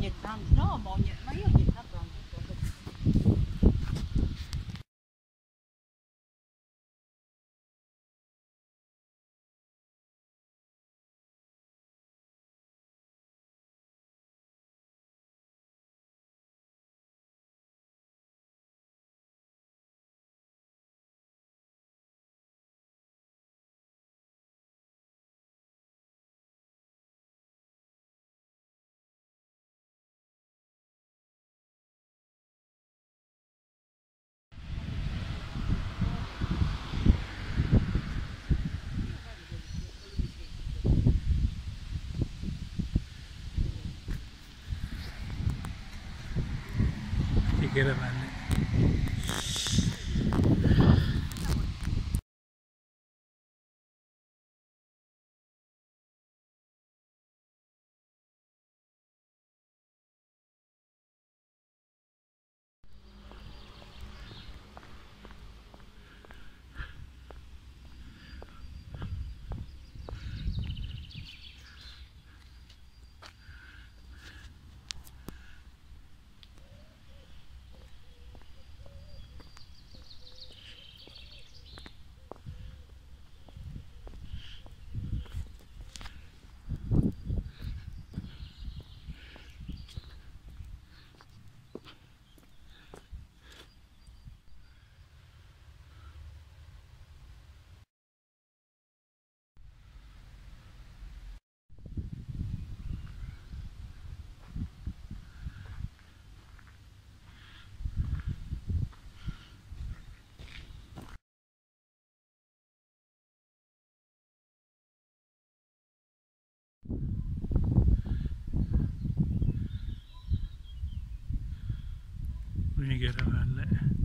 nhiệt năng nó màu nhiệt mấy nhiệt năng còn get him in. Let me get him in there.